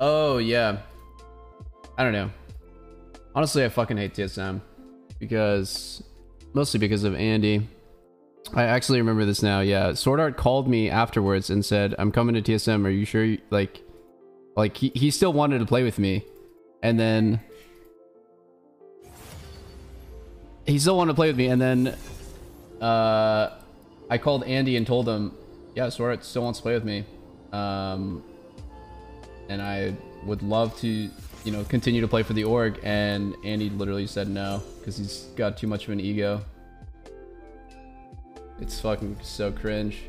Oh, yeah. I don't know. Honestly, I fucking hate TSM. Mostly because of Andy. I actually remember this now, yeah. Sword Art called me afterwards and said, I'm coming to TSM, are you sure you, like he still wanted to play with me. And then he still wanted to play with me, and then I called Andy and told him, yeah, Sword Art still wants to play with me. And I would love to, you know, continue to play for the org, and Andy literally said no because he's got too much of an ego. It's fucking so cringe.